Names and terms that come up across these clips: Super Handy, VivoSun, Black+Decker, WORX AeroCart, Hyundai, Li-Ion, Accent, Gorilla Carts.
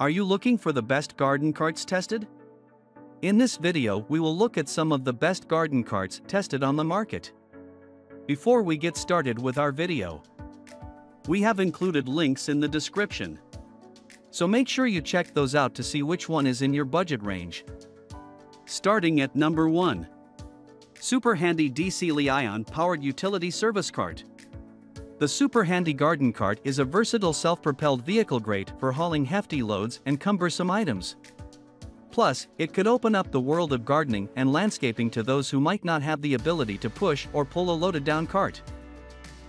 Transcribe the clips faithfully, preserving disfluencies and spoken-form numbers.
Are you looking for the best garden carts tested? In this video, we will look at some of the best garden carts tested on the market. Before we get started with our video, we have included links in the description, so make sure you check those out to see which one is in your budget range. Starting at number one. Super Handy D C Li-ion Powered Utility Service Cart. The Super Handy Garden Cart is a versatile self-propelled vehicle great for hauling hefty loads and cumbersome items. Plus, it could open up the world of gardening and landscaping to those who might not have the ability to push or pull a loaded down cart.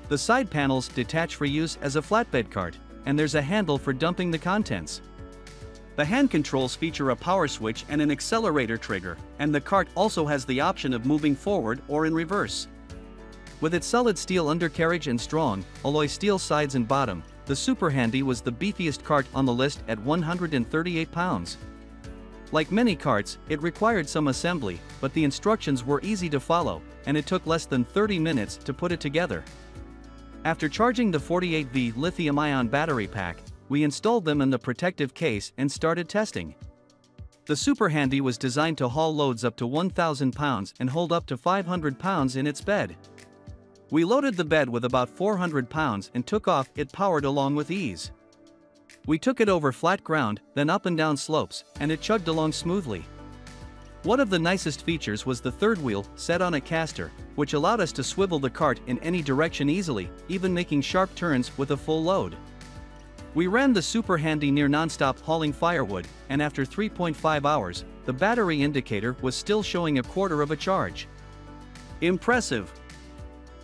The side panels detach for use as a flatbed cart, and there's a handle for dumping the contents. The hand controls feature a power switch and an accelerator trigger, and the cart also has the option of moving forward or in reverse. With its solid steel undercarriage and strong, alloy steel sides and bottom, the Super Handy was the beefiest cart on the list at one hundred thirty-eight pounds. Like many carts, it required some assembly, but the instructions were easy to follow, and it took less than thirty minutes to put it together. After charging the forty-eight volt lithium-ion battery pack, we installed them in the protective case and started testing. The Super Handy was designed to haul loads up to one thousand pounds and hold up to five hundred pounds in its bed. We loaded the bed with about four hundred pounds and took off. It powered along with ease. We took it over flat ground, then up and down slopes, and it chugged along smoothly. One of the nicest features was the third wheel, set on a caster, which allowed us to swivel the cart in any direction easily, even making sharp turns with a full load. We ran the Super Handy near non-stop hauling firewood, and after three point five hours, the battery indicator was still showing a quarter of a charge. Impressive!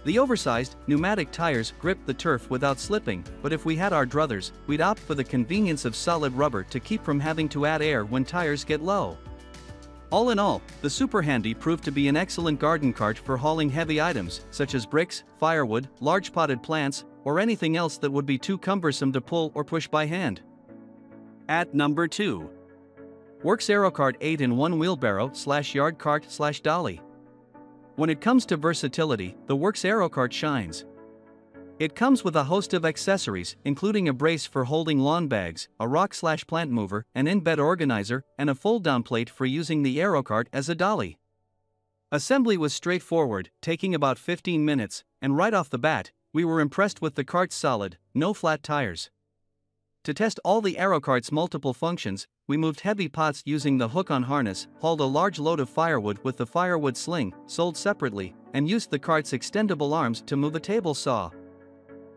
The oversized, pneumatic tires gripped the turf without slipping, but if we had our druthers, we'd opt for the convenience of solid rubber to keep from having to add air when tires get low. All in all, the Super Handy proved to be an excellent garden cart for hauling heavy items, such as bricks, firewood, large potted plants, or anything else that would be too cumbersome to pull or push by hand. At number two. WORX AeroCart eight in one Wheelbarrow slash Yard Cart slash Dolly. When it comes to versatility, the WORX AeroCart shines. It comes with a host of accessories, including a brace for holding lawn bags, a rock slash plant mover, an in-bed organizer, and a fold-down plate for using the AeroCart as a dolly. Assembly was straightforward, taking about fifteen minutes, and right off the bat, we were impressed with the cart's solid, no flat tires. To test all the AeroCart's multiple functions, we moved heavy pots using the hook-on harness, hauled a large load of firewood with the firewood sling, sold separately, and used the cart's extendable arms to move a table saw.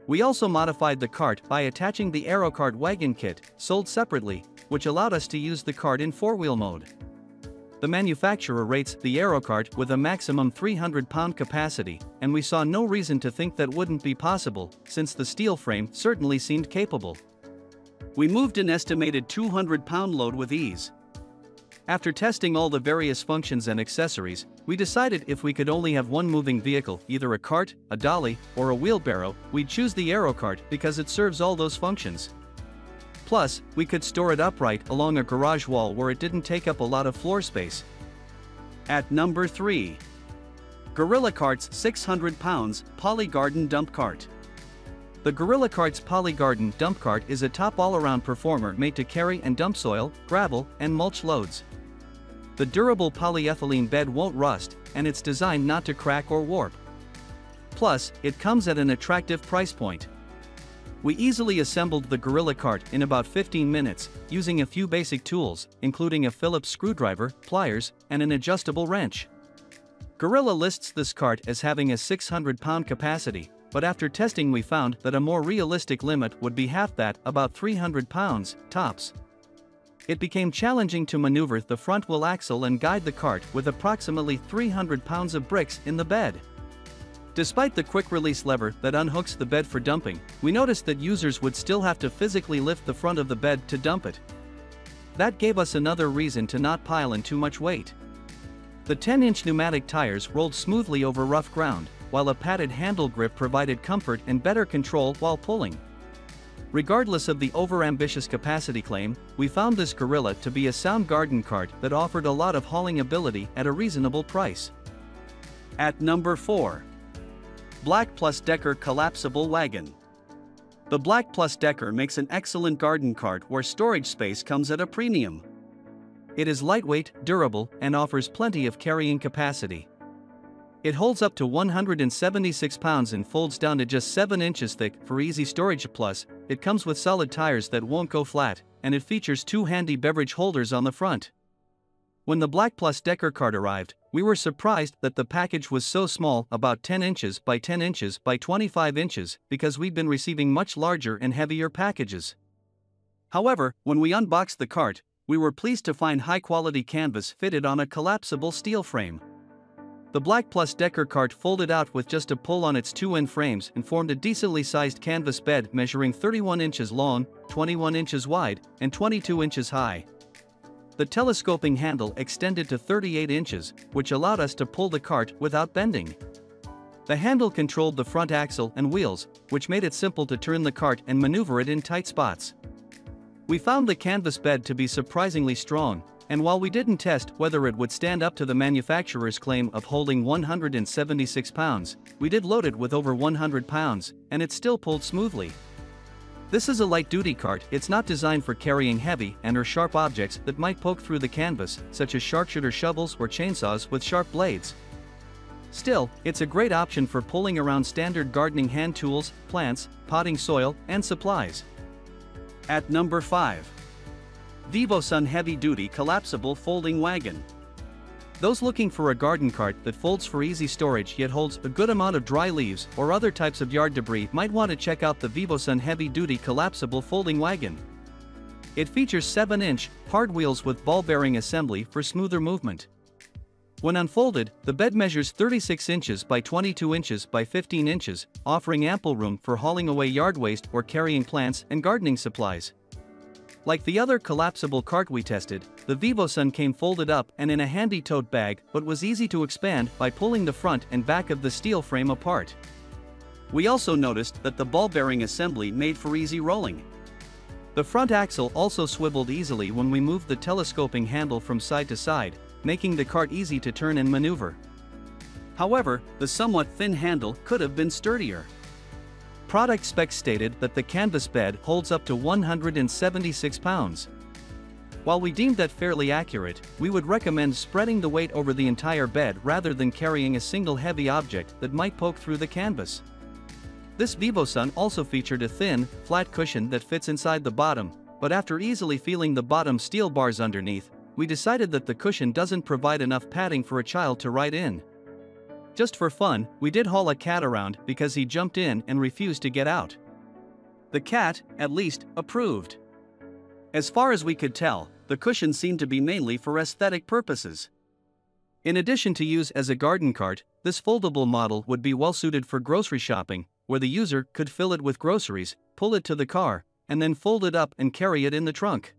We also modified the cart by attaching the AeroCart wagon kit, sold separately, which allowed us to use the cart in four-wheel mode. The manufacturer rates the AeroCart with a maximum three hundred pound capacity, and we saw no reason to think that wouldn't be possible, since the steel frame certainly seemed capable. We moved an estimated two hundred pound load with ease. After testing all the various functions and accessories, we decided if we could only have one moving vehicle, either a cart, a dolly, or a wheelbarrow, we'd choose the AeroCart because it serves all those functions. Plus, we could store it upright along a garage wall where it didn't take up a lot of floor space. At number three. Gorilla Carts six hundred pounds Poly Garden Dump Cart. The Gorilla Carts Poly Garden Dump Cart is a top all-around performer made to carry and dump soil, gravel, and mulch loads. The durable polyethylene bed won't rust, and it's designed not to crack or warp. Plus, it comes at an attractive price point. We easily assembled the Gorilla Cart in about fifteen minutes, using a few basic tools, including a Phillips screwdriver, pliers, and an adjustable wrench. Gorilla lists this cart as having a six hundred pound capacity, but after testing we found that a more realistic limit would be half that, about three hundred pounds, tops. It became challenging to maneuver the front wheel axle and guide the cart with approximately three hundred pounds of bricks in the bed. Despite the quick-release lever that unhooks the bed for dumping, we noticed that users would still have to physically lift the front of the bed to dump it. That gave us another reason to not pile in too much weight. The ten inch pneumatic tires rolled smoothly over rough ground, while a padded handle grip provided comfort and better control while pulling. Regardless of the overambitious capacity claim, we found this Gorilla to be a sound garden cart that offered a lot of hauling ability at a reasonable price. At number four. Black plus Decker Collapsible Wagon. The Black plus Decker makes an excellent garden cart where storage space comes at a premium. It is lightweight, durable, and offers plenty of carrying capacity. It holds up to one hundred seventy-six pounds and folds down to just seven inches thick for easy storage. Plus, it comes with solid tires that won't go flat, and it features two handy beverage holders on the front. When the Black plus Decker cart arrived, we were surprised that the package was so small, about ten inches by ten inches by twenty-five inches, because we'd been receiving much larger and heavier packages. However, when we unboxed the cart, we were pleased to find high-quality canvas fitted on a collapsible steel frame. The Black plus Decker cart folded out with just a pull on its two end frames and formed a decently sized canvas bed measuring thirty-one inches long, twenty-one inches wide, and twenty-two inches high. The telescoping handle extended to thirty-eight inches, which allowed us to pull the cart without bending. The handle controlled the front axle and wheels, which made it simple to turn the cart and maneuver it in tight spots. We found the canvas bed to be surprisingly strong, and while we didn't test whether it would stand up to the manufacturer's claim of holding one hundred seventy-six pounds, we did load it with over one hundred pounds, and it still pulled smoothly. This is a light-duty cart. It's not designed for carrying heavy and/or sharp objects that might poke through the canvas, such as sharpshooter shovels or chainsaws with sharp blades. Still, it's a great option for pulling around standard gardening hand tools, plants, potting soil, and supplies. At number five. VivoSun Heavy-Duty Collapsible Folding Wagon. Those looking for a garden cart that folds for easy storage yet holds a good amount of dry leaves or other types of yard debris might want to check out the VivoSun Heavy-Duty Collapsible Folding Wagon. It features seven inch, hard wheels with ball bearing assembly for smoother movement. When unfolded, the bed measures thirty-six inches by twenty-two inches by fifteen inches, offering ample room for hauling away yard waste or carrying plants and gardening supplies. Like the other collapsible cart we tested, the VivoSun came folded up and in a handy tote bag, but was easy to expand by pulling the front and back of the steel frame apart. We also noticed that the ball bearing assembly made for easy rolling. The front axle also swiveled easily when we moved the telescoping handle from side to side, making the cart easy to turn and maneuver. However, the somewhat thin handle could have been sturdier. Product specs stated that the canvas bed holds up to one hundred seventy-six pounds. While we deemed that fairly accurate, we would recommend spreading the weight over the entire bed rather than carrying a single heavy object that might poke through the canvas. This VivoSun also featured a thin, flat cushion that fits inside the bottom, but after easily feeling the bottom steel bars underneath, we decided that the cushion doesn't provide enough padding for a child to ride in. Just for fun, we did haul a cat around because he jumped in and refused to get out. The cat, at least, approved. As far as we could tell, the cushion seemed to be mainly for aesthetic purposes. In addition to use as a garden cart, this foldable model would be well suited for grocery shopping, where the user could fill it with groceries, pull it to the car, and then fold it up and carry it in the trunk.